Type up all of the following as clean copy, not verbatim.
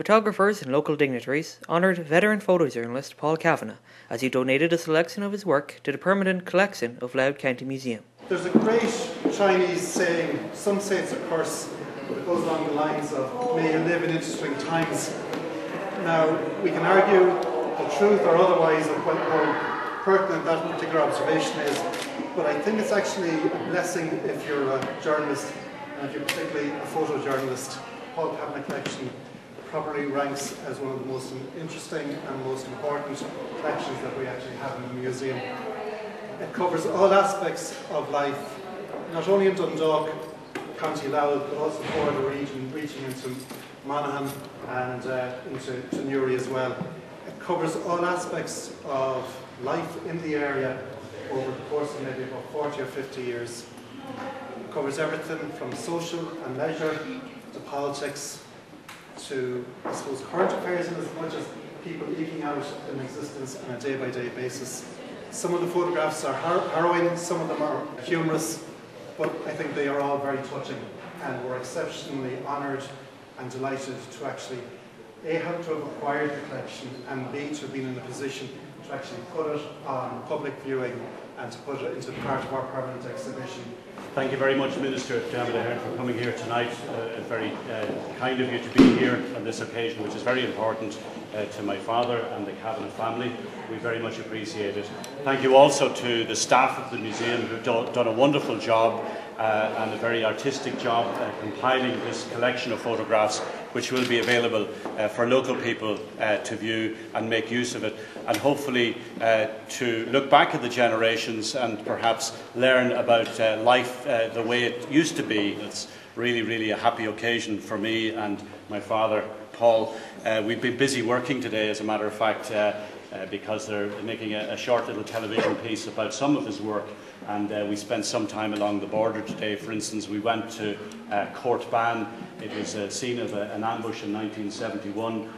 photographers and local dignitaries honoured veteran photojournalist Paul Kavanagh as he donated a selection of his work to the permanent collection of Louth County Museum. There's a great Chinese saying, some say it's a curse, but it goes along the lines of, may you live in interesting times. Now, we can argue the truth or otherwise of what how pertinent that particular observation is, but I think it's actually a blessing if you're a journalist, and if you're particularly a photojournalist. Paul Kavanagh collection probably ranks as one of the most interesting and most important collections that we actually have in the museum. It covers all aspects of life, not only in Dundalk, County Louth, but also for the region, reaching into Monaghan and into Newry as well. It covers all aspects of life in the area over the course of maybe about 40 or 50 years. It covers everything from social and leisure to politics to, I suppose, current affairs in as much as people eking out an existence on a day-by-day basis. Some of the photographs are harrowing, some of them are humorous, but I think they are all very touching, and we're exceptionally honoured and delighted to actually A, have to have acquired the collection, and B, to have been in a position to actually put it on public viewing and to put it into part of our permanent exhibition. Thank you very much, Minister Dermot Ahern, for coming here tonight. Very kind of you to be here on this occasion, which is very important to my father and the Kavanagh family. We very much appreciate it. Thank you also to the staff of the museum who've done a wonderful job and a very artistic job compiling this collection of photographs, which will be available for local people to view and make use of it, and hopefully to look back at the generations and perhaps learn about life the way it used to be. It's really, really a happy occasion for me and my father, Paul. We've been busy working today, as a matter of fact, because they're making a short little television piece about some of his work, and we spent some time along the border today. For instance, we went to Court Ban. It was a scene of an ambush in 1971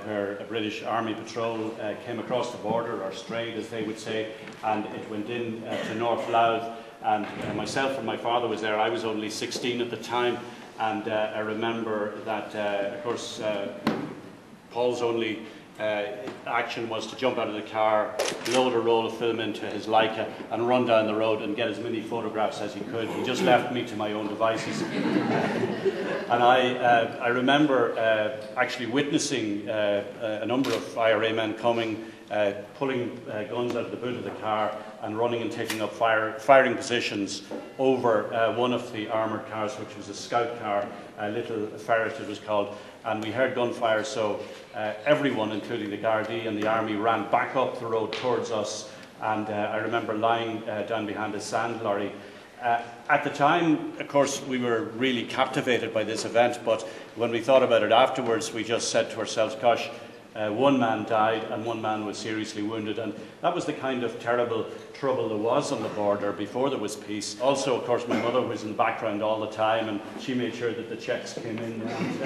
where a British army patrol came across the border, or strayed as they would say, and it went in to North Louth, and myself and my father was there. I was only 16 at the time, and I remember that of course Paul's only action was to jump out of the car, load a roll of film into his Leica and run down the road and get as many photographs as he could. He just left me to my own devices. And I remember actually witnessing a number of IRA men coming, pulling guns out of the boot of the car and running and taking up firing positions over one of the armoured cars, which was a scout car, a little ferret it was called. And we heard gunfire, so everyone, including the Gardaí and the army, ran back up the road towards us. And I remember lying down behind a sand lorry. At the time, of course, we were really captivated by this event, but when we thought about it afterwards, we just said to ourselves, gosh, one man died and one man was seriously wounded. And that was the kind of terrible trouble there was on the border before there was peace. Also, of course, my mother was in the background all the time, and she made sure that the checks came in, and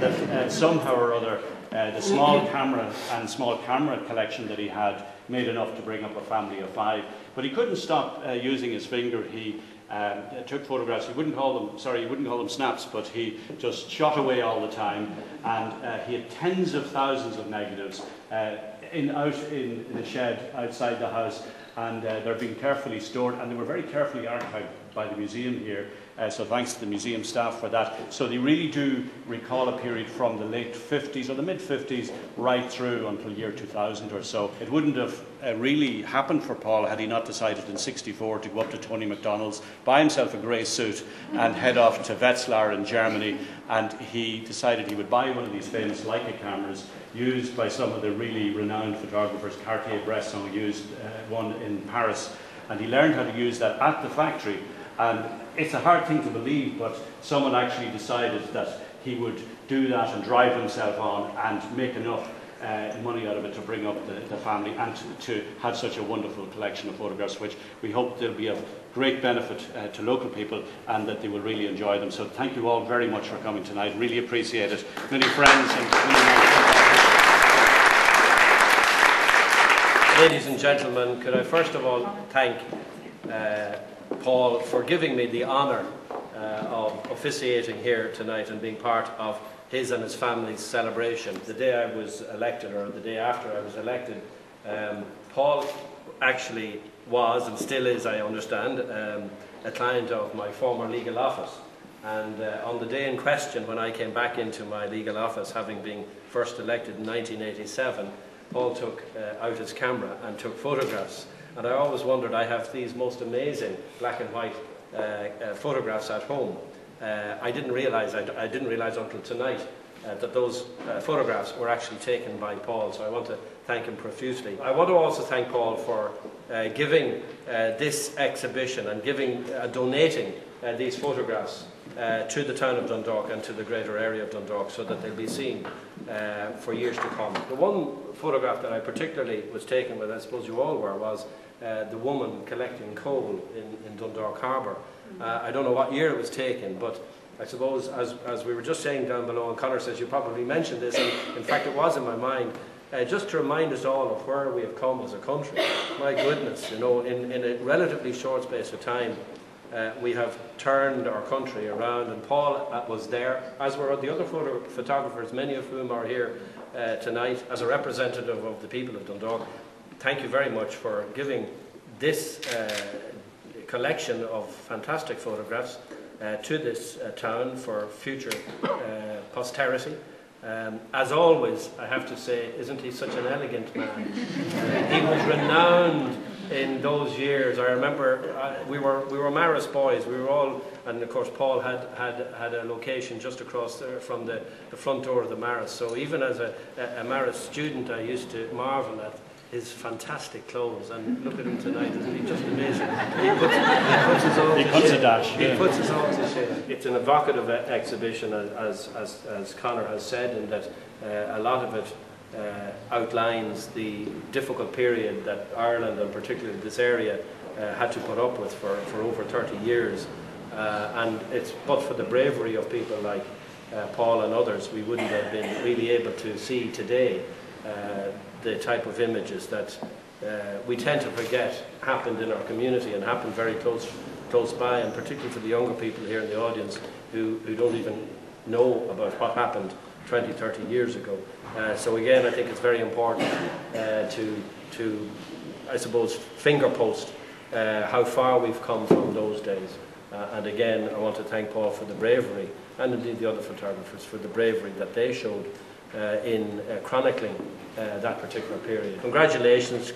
that somehow or other the small camera and small camera collection that he had made enough to bring up a family of five. But he couldn't stop using his finger. He took photographs. He wouldn't call them snaps, but he just shot away all the time, and he had tens of thousands of negatives out in the shed outside the house, and they're being carefully stored, and they were very carefully archived by the museum here, so thanks to the museum staff for that. So they really do recall a period from the late 50s or the mid 50s right through until year 2000 or so. It wouldn't have really happened for Paul had he not decided in '64 to go up to Tony McDonald's, buy himself a grey suit and head off to Wetzlar in Germany, and he decided he would buy one of these famous Leica cameras used by some of the really renowned photographers. Cartier-Bresson used one in Paris, and he learned how to use that at the factory. And it's a hard thing to believe, but someone actually decided that he would do that and drive himself on and make enough money out of it to bring up the family and to have such a wonderful collection of photographs, which we hope they'll be of great benefit to local people, and that they will really enjoy them. So thank you all very much for coming tonight. Really appreciate it. Many friends and many... Ladies and gentlemen, could I first of all thank Paul for giving me the honour of officiating here tonight and being part of his and his family's celebration. The day I was elected, or the day after I was elected, Paul actually was, and still is, I understand, a client of my former legal office. And on the day in question, when I came back into my legal office, having been first elected in 1987, Paul took out his camera and took photographs. And I always wondered, I have these most amazing black and white photographs at home. I didn't realise until tonight that those photographs were actually taken by Paul, so I want to thank him profusely. I want to also thank Paul for giving this exhibition and giving, donating these photographs to the town of Dundalk and to the greater area of Dundalk, so that they'll be seen for years to come. The one photograph that I particularly was taken with, I suppose you all were, was the woman collecting coal in Dundalk Harbour. I don't know what year it was taken, but I suppose, as we were just saying down below, and Conor says you probably mentioned this, and in fact it was in my mind, just to remind us all of where we have come as a country. My goodness, you know, in a relatively short space of time, we have turned our country around, and Paul was there, as were the other photographers, many of whom are here tonight, as a representative of the people of Dundalk. Thank you very much for giving this collection of fantastic photographs to this town for future posterity. As always, I have to say, isn't he such an elegant man? He was renowned in those years. I remember we were Marist boys. We were all, and of course Paul had a location just across there from the front door of the Marist. So even as a Marist student, I used to marvel at his fantastic clothes, and look at him tonight, isn't he just amazing? He puts us all to shame. It's an evocative exhibition, as Conor has said, in that a lot of it outlines the difficult period that Ireland, and particularly this area, had to put up with for over 30 years. And it's but for the bravery of people like Paul and others, we wouldn't have been really able to see today the type of images that we tend to forget happened in our community and happened very close by, and particularly for the younger people here in the audience who don't even know about what happened 20, 30 years ago. So again, I think it's very important to I suppose, finger post how far we've come from those days. And again, I want to thank Paul for the bravery, and indeed the other photographers for the bravery that they showed in chronicling that particular period. Congratulations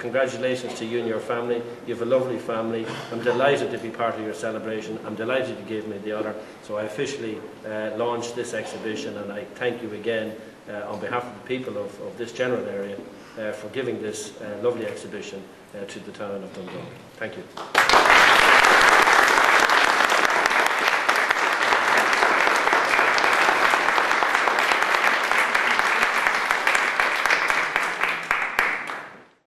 to you and your family. You have a lovely family. I'm delighted to be part of your celebration. I'm delighted you gave me the honour. So I officially launched this exhibition, and I thank you again on behalf of the people of this general area for giving this lovely exhibition to the town of Dundalk. Thank you.